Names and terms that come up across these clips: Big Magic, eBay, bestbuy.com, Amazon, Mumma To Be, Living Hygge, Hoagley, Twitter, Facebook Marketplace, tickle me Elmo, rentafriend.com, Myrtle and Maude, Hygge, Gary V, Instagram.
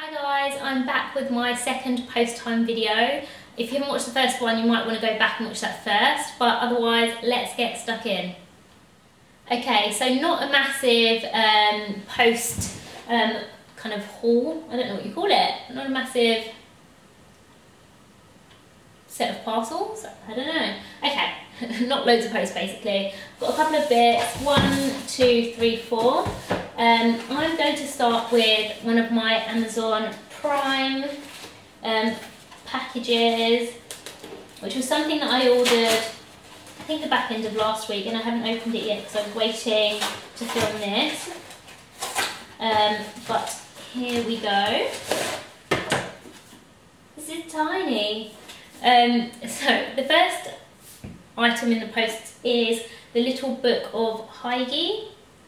Hi guys, I'm back with my second post time video. If you haven't watched the first one, you might want to go back and watch that first, but otherwise let's get stuck in. Okay, so not a massive post kind of haul, I don't know what you call it, not a massive set of parcels, I don't know. Okay, not loads of posts basically. Got a couple of bits, 1, 2, 3, 4. I'm going to start with one of my Amazon Prime packages, which was something that I ordered, I think the back end of last week, and I haven't opened it yet because I was waiting to film this. But here we go. This is tiny. So the first item in the post is the little book of Hygge.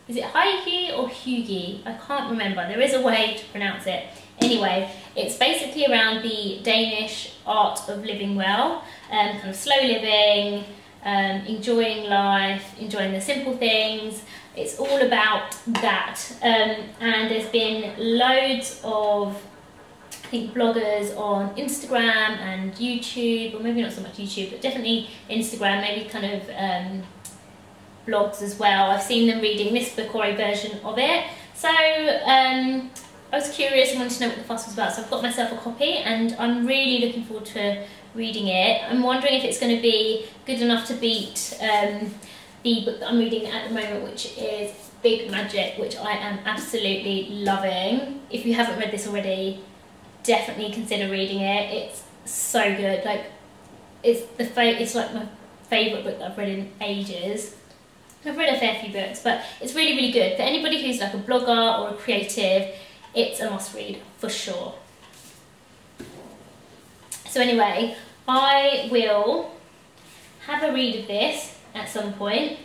Is it Hygge or Hygge? I can't remember. There is a way to pronounce it. Anyway, it's basically around the Danish art of living well, kind of slow living, enjoying life, enjoying the simple things. It's all about that. And there's been loads of, I think, bloggers on Instagram and YouTube, or maybe not so much YouTube, but definitely Instagram, maybe kind of blogs as well. I've seen them reading this book or a version of it. So I was curious and wanted to know what the fuss was about, so I've got myself a copy and I'm really looking forward to reading it. I'm wondering if it's going to be good enough to beat the book that I'm reading at the moment, which is Big Magic, which I am absolutely loving. If you haven't read this already, definitely consider reading it. It's so good. Like, it's like my favourite book that I've read in ages. I've read a fair few books, but it's really, really good. For anybody who's like a blogger or a creative, it's a must read for sure. So anyway, I will have a read of this at some point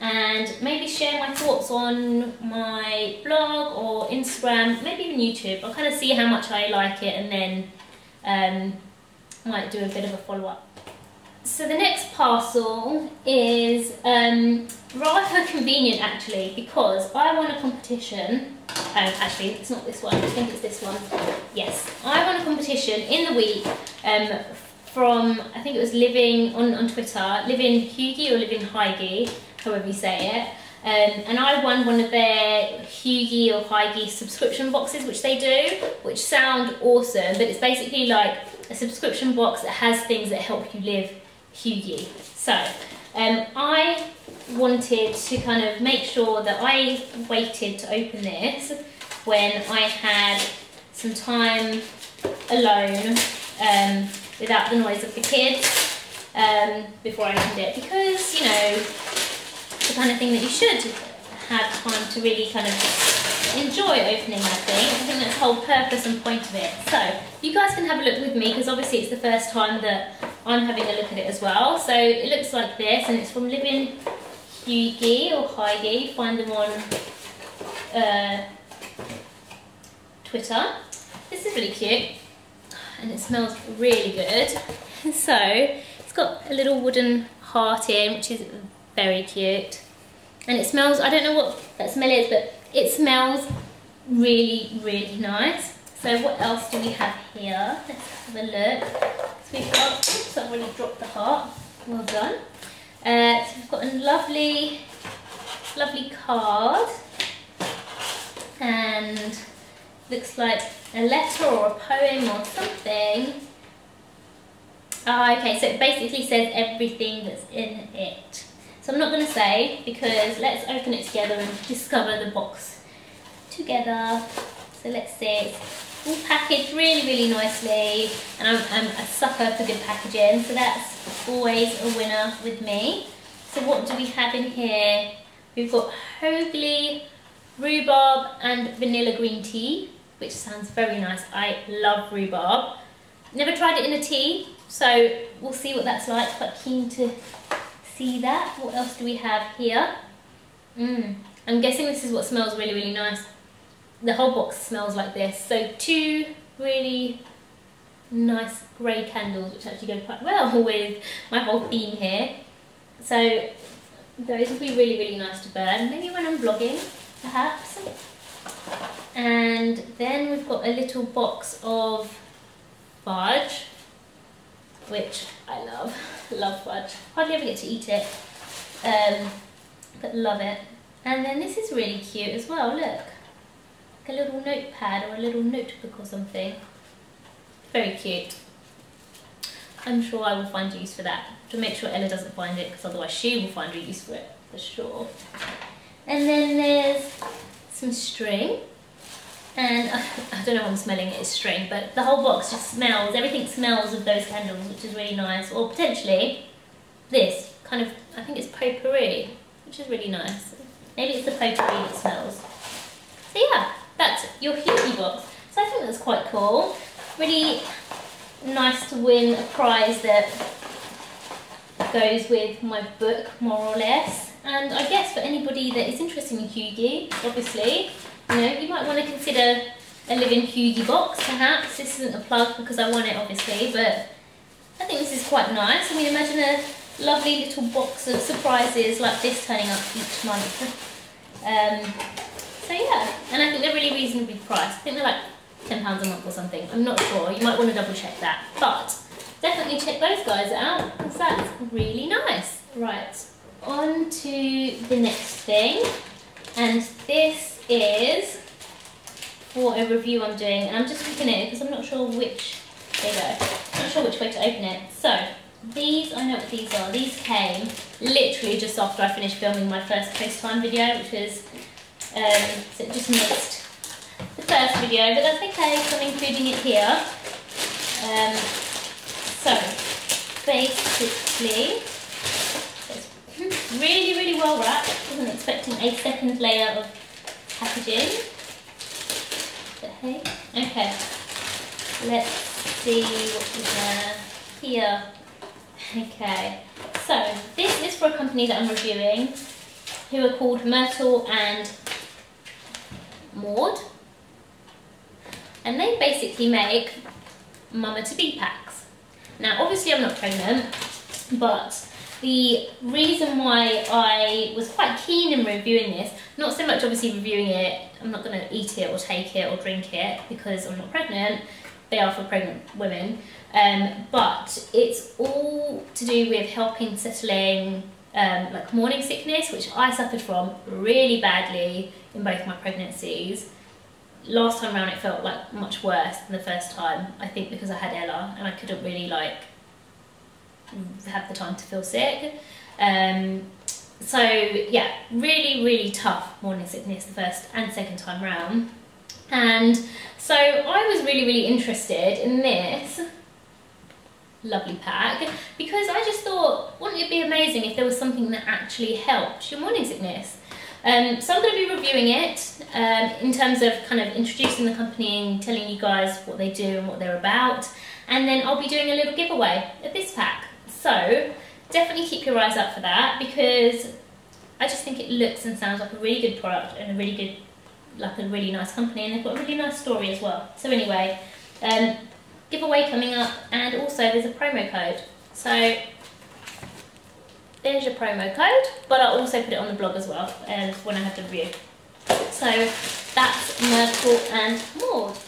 and maybe share my thoughts on my blog or Instagram, maybe even YouTube. I'll kind of see how much I like it and then might do a bit of a follow-up. So the next parcel is rather convenient actually, because I won a competition. Actually, it's not this one, I think it's this one. Yes, I won a competition in the week from, I think it was Living, on Twitter, Living Hygge or Living Hygge, however you say it. And I won one of their Hygge or Hygge subscription boxes, which they do, which sound awesome, but it's basically like a subscription box that has things that help you live Hygge. So I wanted to kind of make sure that I waited to open this when I had some time alone without the noise of the kids before I opened it, because, you know, the kind of thing that you should have time to really kind of enjoy opening, I think. I think that's the whole purpose and point of it. So you guys can have a look with me, because obviously it's the first time that I'm having a look at it as well. So it looks like this, and it's from Living Hygge or Hygge. Find them on Twitter. This is really cute and it smells really good. So it's got a little wooden heart in, which is very cute. And it smells, I don't know what that smell is, but it smells really, really nice. So what else do we have here? Let's have a look. So we've got, oops, I've already dropped the heart. Well done. So we've got a lovely, lovely card. And looks like a letter or a poem or something. Oh, okay, so it basically says everything that's in it. So I'm not going to say, because let's open it together and discover the box together. So let's see, it's all packaged really, really nicely, and I'm a sucker for good packaging, so that's always a winner with me. So what do we have in here? We've got Hoagley, rhubarb and vanilla green tea, which sounds very nice. I love rhubarb. Never tried it in a tea, so we'll see what that's like, but keen to see that. What else do we have here? I'm guessing this is what smells really, really nice. The whole box smells like this. So two really nice grey candles, which actually go quite well with my whole theme here. So those will be really, really nice to burn, maybe when I'm vlogging perhaps. And And then we've got a little box of fudge, which I love. Love fudge. Hardly ever get to eat it, but love it. And then this is really cute as well, look. Like a little notepad or a little notebook or something. Very cute. I'm sure I will find a use for that. To make sure Ella doesn't find it, because otherwise she will find a use for it, for sure. And then there's some string. And I don't know why I'm smelling it as string, but the whole box just smells, everything smells of those candles, which is really nice. Or potentially this kind of, I think it's potpourri, which is really nice. Maybe it's the potpourri that smells. So yeah, that's your Hygge box. So I think that's quite cool. Really nice to win a prize that goes with my book, more or less. And I guess for anybody that is interested in Hygge, obviously, you know, you might want to consider a Living Hygge box, perhaps. This isn't a plug because I want it, obviously, but I think this is quite nice. I mean, imagine a lovely little box of surprises like this turning up each month. So yeah, and I think they're really reasonably priced. I think they're like £10 a month or something. I'm not sure. You might want to double check that, but definitely check those guys out because that's really nice. Right, on to the next thing, and this is for a review I'm doing, and I'm just picking it because I'm not sure which, there you go, I'm not sure which way to open it. So these, I know what these are. These came literally just after I finished filming my first FaceTime video, which was, so it just missed the first video, but that's okay, so I'm including it here. So basically, it's really, really well wrapped. I wasn't expecting a second layer of packaging, but hey, okay, let's see what's in there. Here, okay, so this is for a company that I'm reviewing who are called Myrtle and Maude, and they basically make mama-to-be packs. Now obviously I'm not pregnant, but the reason why I was quite keen in reviewing this, not so much obviously reviewing it, I'm not going to eat it or take it or drink it because I'm not pregnant, they are for pregnant women, but it's all to do with helping settling like morning sickness, which I suffered from really badly in both my pregnancies. Last time around it felt like much worse than the first time, I think because I had Ella and I couldn't really like have the time to feel sick. So yeah, really, really tough morning sickness the first and second time round. And so I was really, really interested in this lovely pack because I just thought, wouldn't it be amazing if there was something that actually helped your morning sickness? So I'm going to be reviewing it in terms of kind of introducing the company and telling you guys what they do and what they're about. And then I'll be doing a little giveaway of this pack. So definitely keep your eyes out for that because I just think it looks and sounds like a really good product and a really good, like a really nice company, and they've got a really nice story as well. So anyway, giveaway coming up, and also there's a promo code. So there's your promo code, but I'll also put it on the blog as well when I have the review. So that's Myrtle and Maude.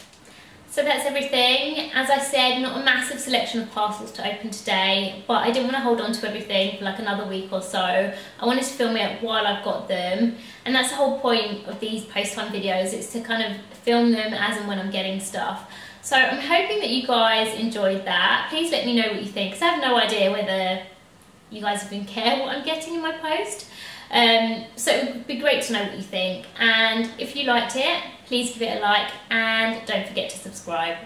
So that's everything. As I said, not a massive selection of parcels to open today, but I didn't want to hold on to everything for like another week or so. I wanted to film it while I've got them, and that's the whole point of these post-time videos, is to kind of film them as and when I'm getting stuff. So I'm hoping that you guys enjoyed that. Please let me know what you think, because I have no idea whether you guys even care what I'm getting in my post. So it would be great to know what you think, and if you liked it, please give it a like and don't forget to subscribe.